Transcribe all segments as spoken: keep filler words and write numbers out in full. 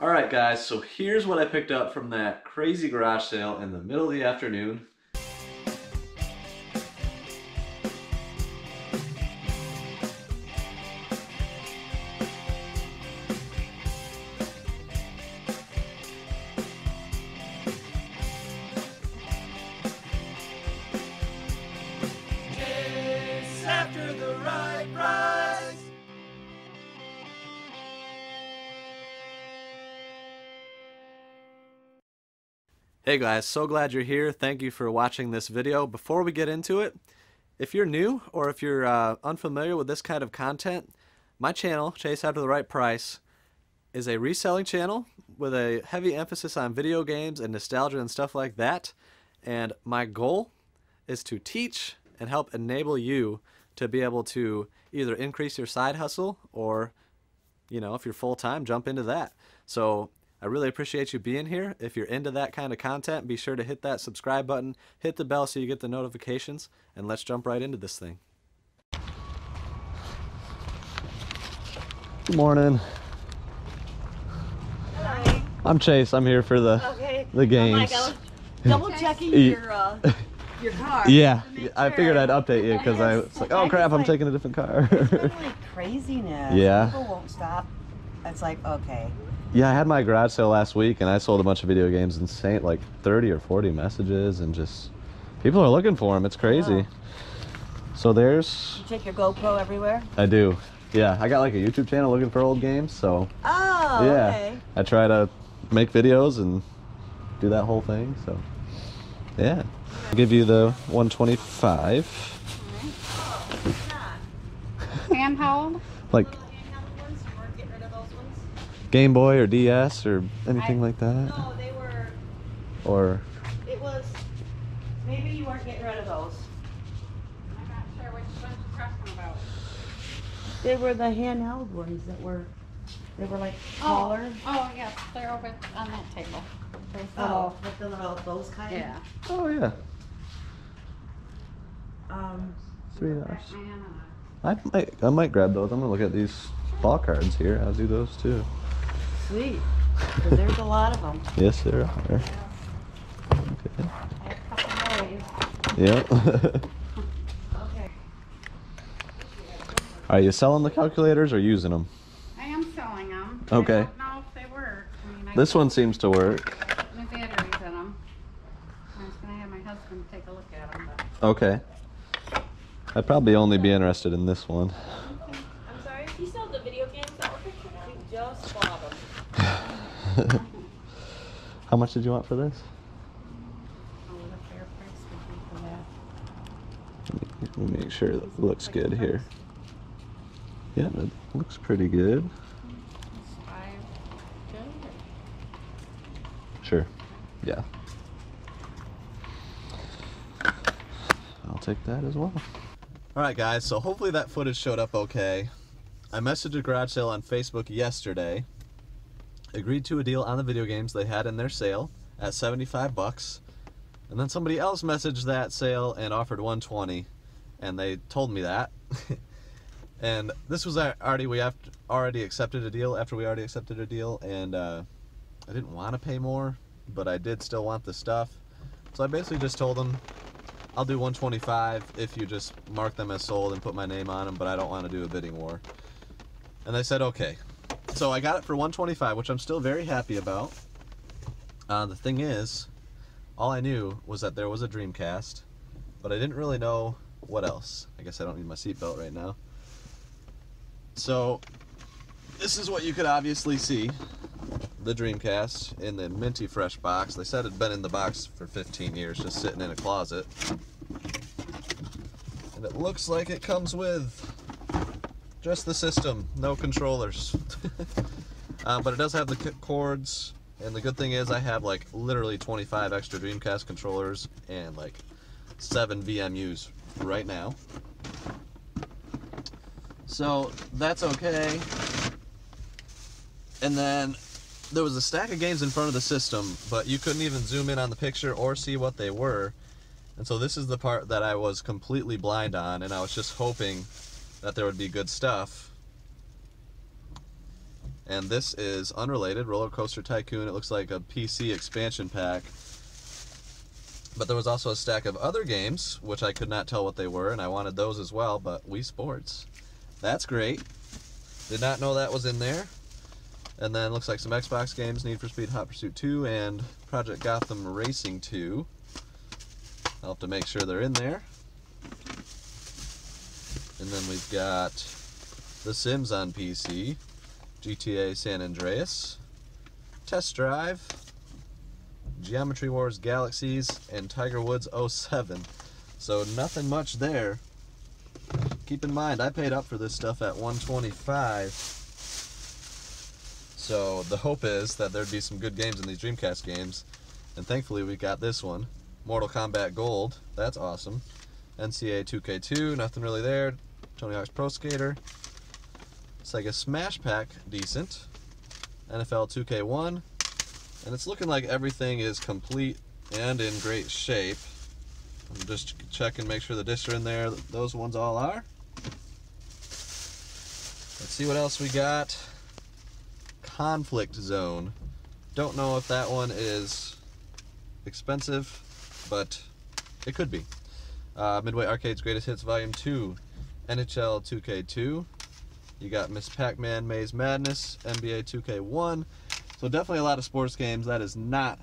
Alright guys, so here's what I picked up from that crazy garage sale in the middle of the afternoon. Hey guys, so glad you're here. Thank you for watching this video. Before we get into it, if you're new or if you're uh, unfamiliar with this kind of content, my channel, Chase After The Right Price, is a reselling channel with a heavy emphasis on video games and nostalgia and stuff like that. And my goal is to teach and help enable you to be able to either increase your side hustle or, you know, if you're full-time, jump into that. So I really appreciate you being here. If you're into that kind of content, be sure to hit that subscribe button, hit the bell so you get the notifications, and let's jump right into this thing. Good morning. Hi. I'm Chase. I'm here for the okay. the games. Oh my God. Double checking your uh, your car. Yeah, sure. I figured I'd update you because I was like, oh crap, I'm like, taking a different car. It's been like craziness. Yeah. People won't stop. It's like okay. Yeah, I had my garage sale last week, and I sold a bunch of video games and sent like thirty or forty messages, and just people are looking for them. It's crazy. Oh. So there's. You take your GoPro everywhere? I do. Yeah, I got like a YouTube channel looking for old games, so. Oh. Yeah. Okay. I try to make videos and do that whole thing, so. Yeah. I'll give you the one twenty-five. Sam, how old? Like. Game Boy or D S or anything I, like that? No, they were... Or... It was... Maybe you weren't getting rid of those. I'm not sure which ones you're talking about. They were the handheld ones that were... They were like taller. Oh, oh yeah. They're over on that table. Oh, with the little... Those kind? Yeah. Oh, yeah. Um... Three dollars. I might, I might grab those. I'm going to look at these ball cards here. I'll do those, too. Sweet, because there's a lot of them. Yes, there are. Okay. I have a couple more. Yep. Okay. Are you selling the calculators or using them? I am selling them. Okay. I don't know if they work. I mean, I this one seems to work. No batteries in them. I was going to have my husband take a look at them. But. Okay. I'd probably only be interested in this one. Okay. I'm sorry? You sold the video games that were pictured? We just bought. How much did you want for this? Oh, the fair price would be for that. Let me make sure that it looks good here. Yeah, it looks pretty good. Sure. Yeah. I'll take that as well. Alright guys, so hopefully that footage showed up okay. I messaged a garage sale on Facebook yesterday. Agreed to a deal on the video games they had in their sale at seventy-five bucks, and then somebody else messaged that sale and offered one twenty, and they told me that. And this was already we have already accepted a deal after we already accepted a deal, and uh, I didn't want to pay more, but I did still want the stuff, so I basically just told them I'll do one twenty-five if you just mark them as sold and put my name on them, but I don't want to do a bidding war. And they said okay. So I got it for one twenty-five, which I'm still very happy about. Uh, the thing is, all I knew was that there was a Dreamcast, but I didn't really know what else. I guess I don't need my seatbelt right now. So this is what you could obviously see, the Dreamcast in the minty fresh box. They said it had been in the box for fifteen years, just sitting in a closet. And it looks like it comes with just the system, no controllers. Uh, but it does have the cords, and the good thing is I have like literally twenty-five extra Dreamcast controllers and like seven V M Us right now. So that's okay. And then there was a stack of games in front of the system, but you couldn't even zoom in on the picture or see what they were. And so this is the part that I was completely blind on, and I was just hoping that there would be good stuff. And this is unrelated, Roller Coaster Tycoon. It looks like a P C expansion pack. But there was also a stack of other games, which I could not tell what they were, and I wanted those as well, but Wii Sports. That's great. Did not know that was in there. And then looks like some Xbox games, Need for Speed Hot Pursuit two and Project Gotham Racing two. I'll have to make sure they're in there. And then we've got The Sims on P C, G T A San Andreas, Test Drive, Geometry Wars Galaxies, and Tiger Woods oh seven. So nothing much there. Keep in mind, I paid up for this stuff at one twenty-five. So the hope is that there'd be some good games in these Dreamcast games. And thankfully we got this one, Mortal Kombat Gold. That's awesome. N C A two K two, nothing really there. Tony Hawk's Pro Skater. Sega Smash Pack, decent. N F L two K one. And it's looking like everything is complete and in great shape. I'm just checking, make sure the discs are in there. Those ones all are. Let's see what else we got. Conflict Zone. Don't know if that one is expensive, but it could be. Uh, Midway Arcade's Greatest Hits Volume two. N H L two K two. You got Miz Pac-Man, Maze Madness, N B A two K one. So definitely a lot of sports games. That is not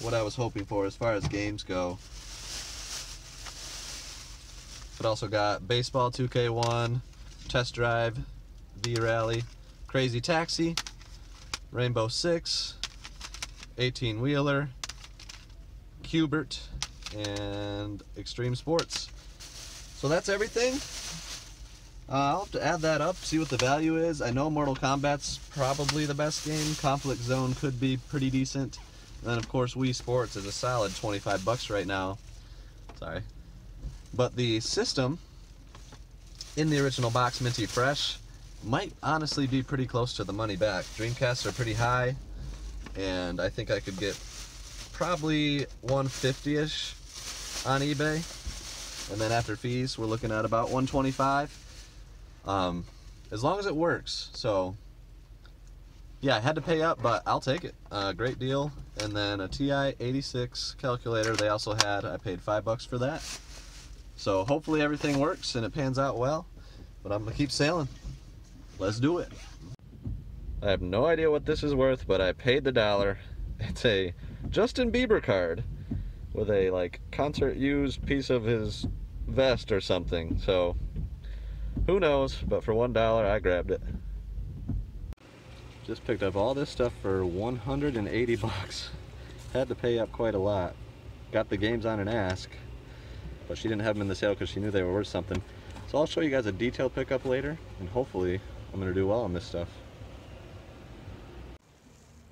what I was hoping for as far as games go. But also got Baseball two K one, Test Drive, V-Rally, Crazy Taxi, Rainbow Six, eighteen Wheeler, Q-Bert, and Extreme Sports. So that's everything. Uh, I'll have to add that up, see what the value is. I know Mortal Kombat's probably the best game. Conflict Zone could be pretty decent. And then, of course, Wii Sports is a solid twenty-five bucks right now. Sorry. But the system in the original box, Minty Fresh, might honestly be pretty close to the money back. Dreamcasts are pretty high, and I think I could get probably one fifty-ish on eBay. And then after fees, we're looking at about one twenty-five. Um, as long as it works. So yeah, I had to pay up, but I'll take it. Uh, great deal. And then a T I eighty-six calculator they also had. I paid five bucks for that. So hopefully everything works and it pans out well, but I'm gonna keep sailing. Let's do it. I have no idea what this is worth, but I paid the dollar. It's a Justin Bieber card with a like concert used piece of his vest or something. So who knows, but for one dollar I grabbed it. Just picked up all this stuff for one hundred eighty bucks. Had to pay up quite a lot. Got the games on an ask, but she didn't have them in the sale because she knew they were worth something. So I'll show you guys a detail pickup later, and hopefully I'm gonna do well on this stuff.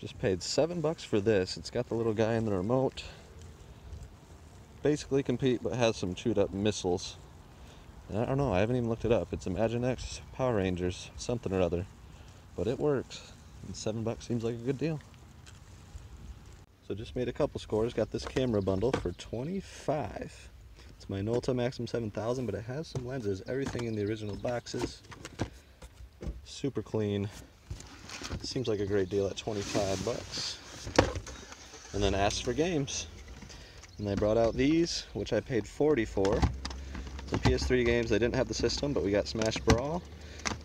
Just paid seven bucks for this. It's got the little guy in the remote. Basically Compete, but has some chewed up missiles. I don't know, I haven't even looked it up. It's Imaginext, Power Rangers, something or other. But it works, and seven bucks seems like a good deal. So just made a couple scores, got this camera bundle for twenty-five. It's my Minolta Maxim seven thousand, but it has some lenses, everything in the original boxes. Super clean. Seems like a great deal at twenty-five bucks. And then asked for games. And they brought out these, which I paid forty for. Some P S three games, they didn't have the system, but we got Smash Brawl,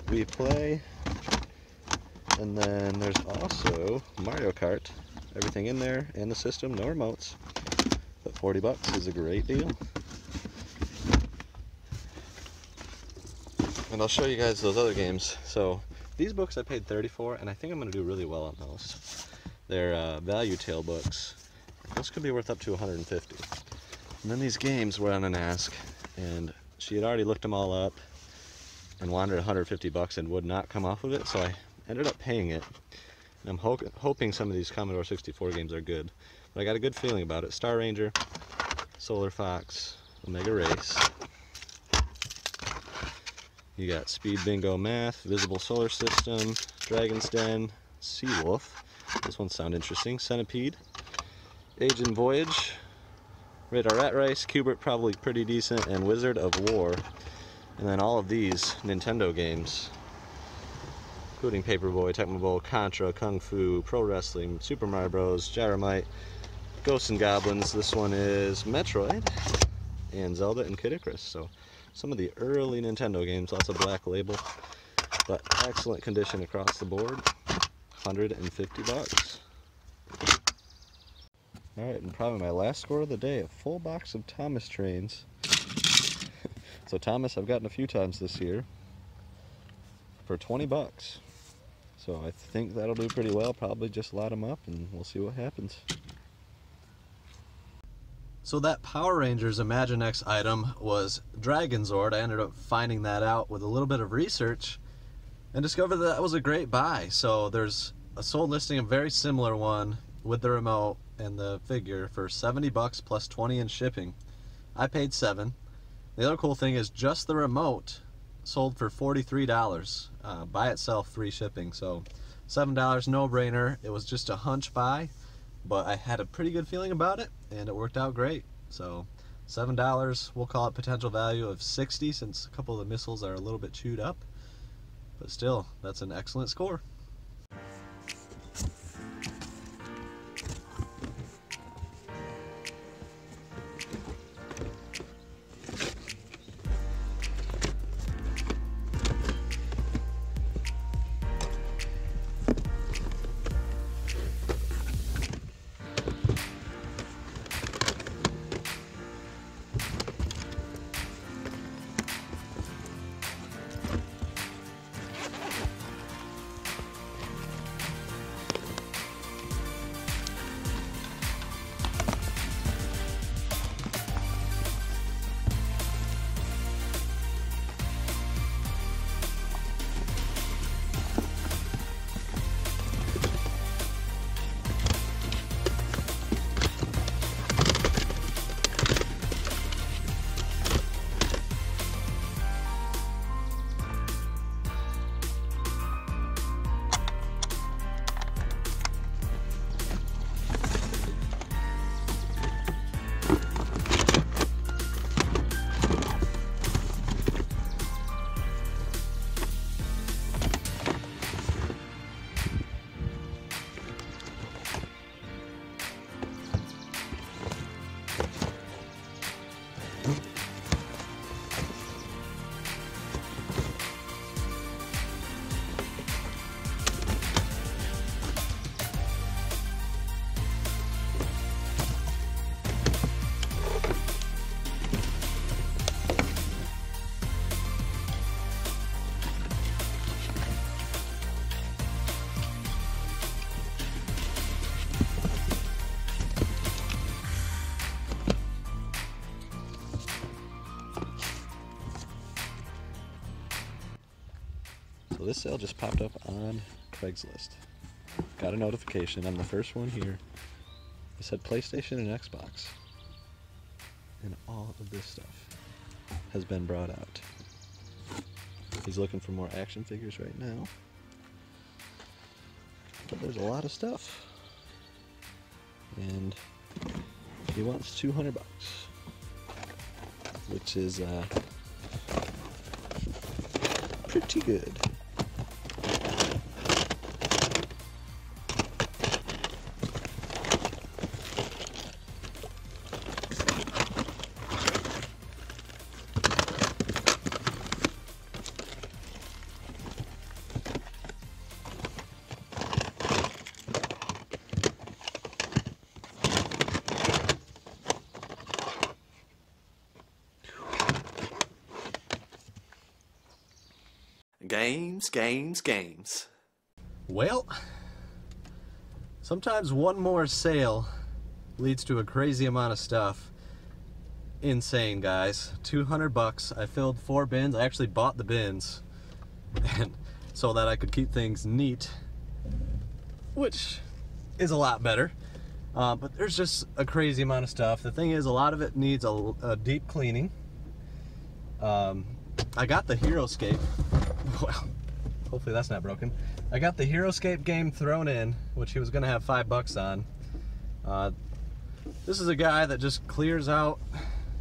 Wii Play, and then there's also Mario Kart. Everything in there, and the system, no remotes. But forty bucks is a great deal. And I'll show you guys those other games. So these books I paid thirty for, and I think I'm going to do really well on those. They're uh, value tale books. Those could be worth up to one hundred fifty. And then these games were on an ask. And she had already looked them all up and wanted one hundred fifty bucks and would not come off of it, so I ended up paying it. And I'm ho hoping some of these Commodore sixty-four games are good, but I got a good feeling about it. Star Ranger, Solar Fox, Omega Race. You got Speed Bingo Math, Visible Solar System, Dragon's Den, Sea Wolf. This ones sound interesting. Centipede, Age and Voyage, Radar Rat Race, Q-Bert probably pretty decent, and Wizard of War. And then all of these Nintendo games. including Paperboy, Tecmo Bowl, Contra, Kung Fu, Pro Wrestling, Super Mario Bros, Gyromite, Ghosts and Goblins. This one is Metroid, and Zelda and Kid Icarus. So some of the early Nintendo games, lots of black label, but excellent condition across the board, one hundred fifty bucks. All right, and probably my last score of the day, a full box of Thomas trains. So Thomas I've gotten a few times this year for twenty bucks. So I think that'll do pretty well, probably just lot them up and we'll see what happens. So that Power Rangers Imaginext item was Dragon Zord. I ended up finding that out with a little bit of research and discovered that, that was a great buy. So there's a sold listing, a very similar one with the remote and the figure for seventy bucks plus twenty in shipping. I paid seven. The other cool thing is just the remote sold for forty-three dollars uh, by itself, free shipping. So seven dollars, no-brainer. It was just a hunch buy, but I had a pretty good feeling about it and it worked out great. So seven dollars, we'll call it potential value of sixty since a couple of the missiles are a little bit chewed up, but still, that's an excellent score. So this sale just popped up on Craigslist. Got a notification. I'm the first one here. It said PlayStation and Xbox. And all of this stuff has been brought out. He's looking for more action figures right now. But there's a lot of stuff. And he wants two hundred bucks, which is uh, pretty good. Games, games, games. Well, sometimes one more sale leads to a crazy amount of stuff. Insane, guys. two hundred bucks. I filled four bins. I actually bought the bins and so that I could keep things neat, which is a lot better. Uh, but there's just a crazy amount of stuff. The thing is, a lot of it needs a, a deep cleaning. Um, I got the HeroScape. Well, hopefully that's not broken. I got the HeroScape game thrown in, which he was gonna have five bucks on. Uh, this is a guy that just clears out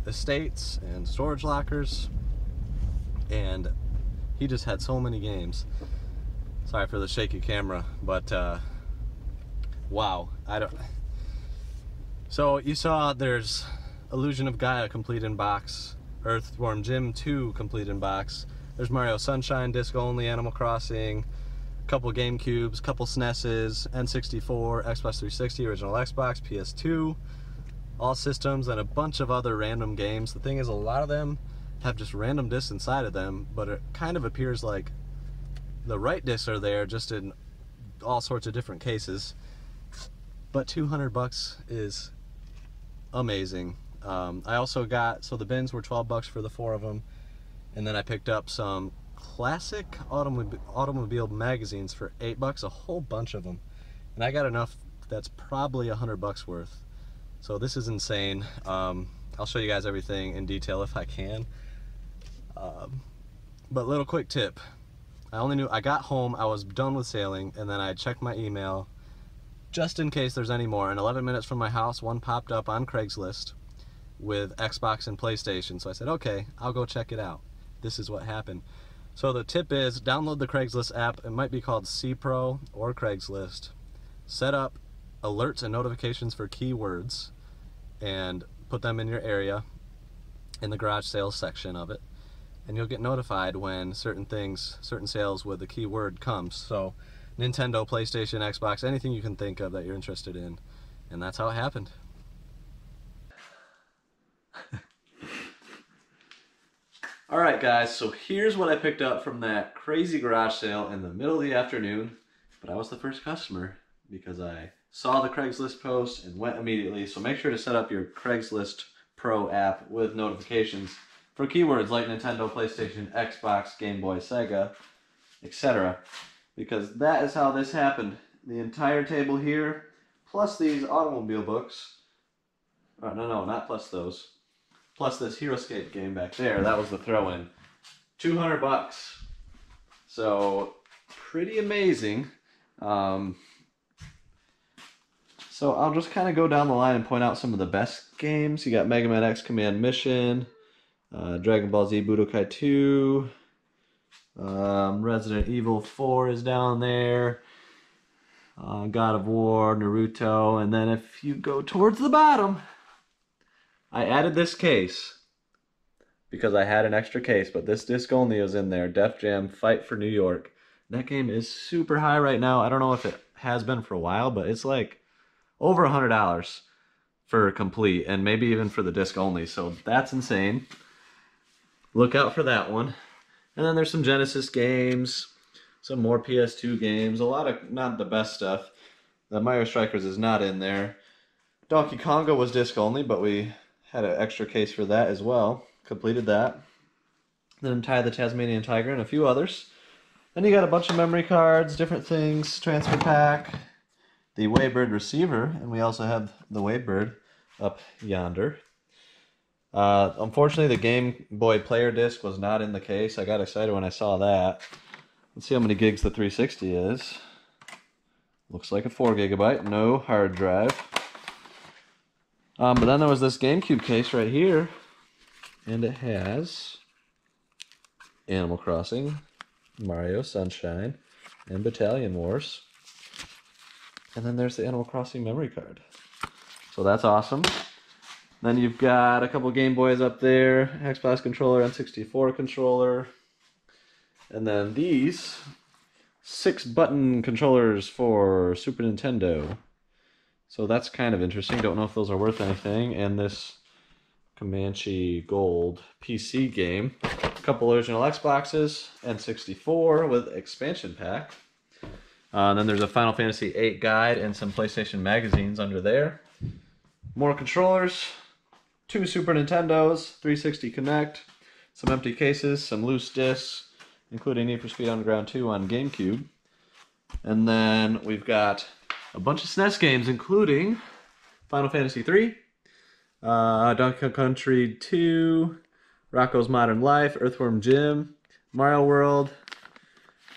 estates and storage lockers, and he just had so many games. Sorry for the shaky camera, but uh, wow, I don't. So you saw there's Illusion of Gaia complete in box, Earthworm Jim two complete in box. There's Mario Sunshine disc only, Animal Crossing, a couple GameCubes, couple S N E Ses, N sixty-four, Xbox three sixty, original Xbox, P S two, all systems, and a bunch of other random games. The thing is, a lot of them have just random discs inside of them, but it kind of appears like the right discs are there just in all sorts of different cases. But two hundred bucks is amazing. Um, I also got, so the bins were twelve bucks for the four of them. And then I picked up some classic automob automobile magazines for eight bucks, a whole bunch of them. And I got enough that's probably a hundred bucks worth. So this is insane. Um, I'll show you guys everything in detail if I can. Um, but little quick tip. I only knew, I got home, I was done with sailing, and then I checked my email just in case there's any more. And eleven minutes from my house, one popped up on Craigslist with Xbox and PlayStation. So I said, okay, I'll go check it out. This is what happened. So the tip is, download the Craigslist app. It might be called C Pro or Craigslist. Set up alerts and notifications for keywords and put them in your area in the garage sales section of it, and you'll get notified when certain things, certain sales with the keyword comes. So Nintendo, PlayStation, Xbox, anything you can think of that you're interested in. And that's how it happened. All right, guys, so here's what I picked up from that crazy garage sale in the middle of the afternoon, but I was the first customer because I saw the Craigslist post and went immediately. So make sure to set up your Craigslist Pro app with notifications for keywords like Nintendo, PlayStation, Xbox, Game Boy, Sega, et cetera. Because that is how this happened. The entire table here, plus these automobile books. Oh, no, no, not plus those. Plus this HeroScape game back there, that was the throw-in. two hundred bucks. So, pretty amazing. Um, so I'll just kind of go down the line and point out some of the best games. You got Mega Man X Command Mission, uh, Dragon Ball Z Budokai two, um, Resident Evil four is down there, uh, God of War, Naruto, and then if you go towards the bottom, I added this case because I had an extra case, but this disc only is in there. Def Jam Fight for New York. That game is super high right now. I don't know if it has been for a while, but it's like over a hundred dollars for complete and maybe even for the disc only. So that's insane. Look out for that one. And then there's some Genesis games, some more P S two games, a lot of not the best stuff. The Mario Strikers is not in there. Donkey Konga was disc only, but we had an extra case for that as well. Completed that. Then Untie the Tasmanian Tiger and a few others. Then you got a bunch of memory cards, different things, transfer pack, the Waybird receiver, and we also have the Waybird up yonder. Uh, unfortunately, the Game Boy Player disc was not in the case. I got excited when I saw that. Let's see how many gigs the three sixty is. Looks like a four gigabyte, no hard drive. Um, but then there was this GameCube case right here, and it has Animal Crossing, Mario Sunshine, and Battalion Wars. And then there's the Animal Crossing memory card. So that's awesome. Then you've got a couple Game Boys up there, Xbox controller, N sixty-four controller. And then these six button controllers for Super Nintendo. So that's kind of interesting. Don't know if those are worth anything. And this Comanche Gold P C game. A couple original Xboxes, N sixty-four with expansion pack. Uh, and then there's a Final Fantasy eight guide and some PlayStation magazines under there. More controllers, two Super Nintendos, three sixty Connect, some empty cases, some loose discs, including Need for Speed Underground two on GameCube. And then we've got a bunch of S N E S games, including Final Fantasy three, uh, Donkey Kong Country two, Rocko's Modern Life, Earthworm Jim, Mario World,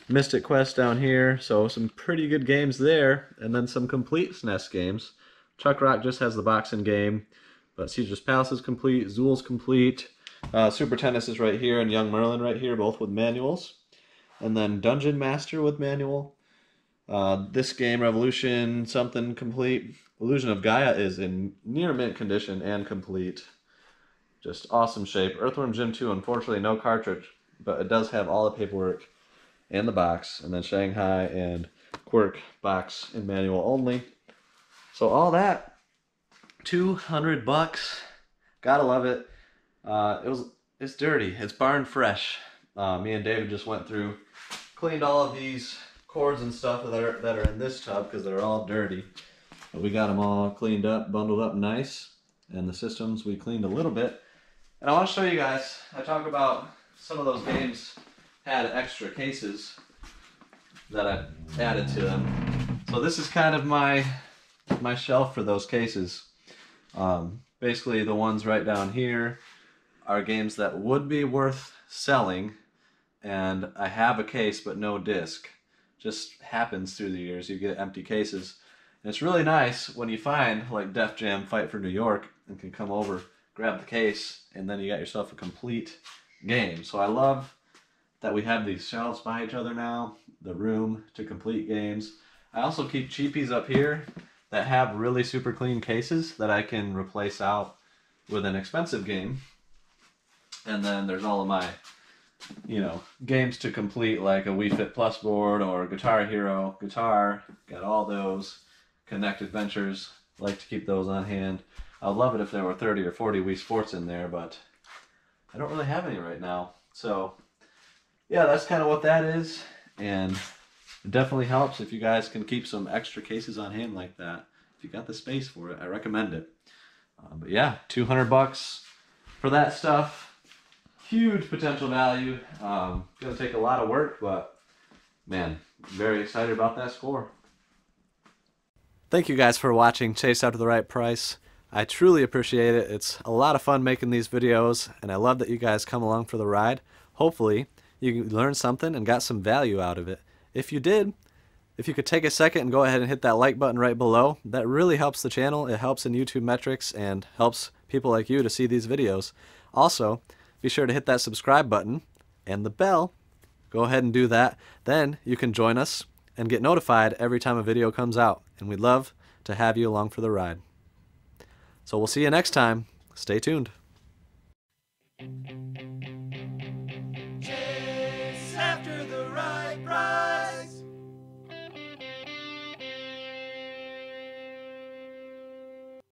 Mystic Quest down here. So some pretty good games there, and then some complete S N E S games. Chuck Rock just has the boxing game, but Caesar's Palace is complete, Zool's complete, uh, Super Tennis is right here, and Young Merlin right here, both with manuals. and then Dungeon Master with manual. Uh, this game, Revolution something complete. Illusion of Gaia is in near mint condition and complete. Just awesome shape. Earthworm Jim two, unfortunately no cartridge, but it does have all the paperwork and the box. And then Shanghai and Quirk box and manual only. So all that, two hundred bucks. Gotta love it. Uh, it was it's dirty. It's barn fresh. Uh, me and David just went through, cleaned all of these cords and stuff that are that are in this tub because they're all dirty. But we got them all cleaned up, bundled up nice, and the systems we cleaned a little bit. And I want to show you guys. I talk about some of those games had extra cases that I added to them. So this is kind of my my shelf for those cases. Um, basically, the ones right down here are games that would be worth selling, and I have a case but no disc. Just happens through the years. You get empty cases. And it's really nice when you find like Def Jam Fight for New York and can come over, grab the case, and then you got yourself a complete game. So I love that we have these shelves by each other now, the room to complete games. I also keep cheapies up here that have really super clean cases that I can replace out with an expensive game. And then there's all of my, you know, games to complete, like a Wii Fit Plus board or Guitar Hero guitar. Got all those. Connect Adventures, like to keep those on hand. I'd love it if there were thirty or forty Wii Sports in there, but I don't really have any right now. So yeah, that's kind of what that is, and it definitely helps if you guys can keep some extra cases on hand like that. If you got the space for it, I recommend it. Uh, but yeah, two hundred bucks for that stuff. Huge potential value. Um, gonna take a lot of work, but man, very excited about that score. Thank you guys for watching Chase After the Right Price. I truly appreciate it. It's a lot of fun making these videos, and I love that you guys come along for the ride. Hopefully, you learned something and got some value out of it. If you did, if you could take a second and go ahead and hit that like button right below, that really helps the channel. It helps in YouTube metrics and helps people like you to see these videos. Also, be sure to hit that subscribe button and the bell. Go ahead and do that. Then you can join us and get notified every time a video comes out. And we'd love to have you along for the ride. So we'll see you next time. Stay tuned.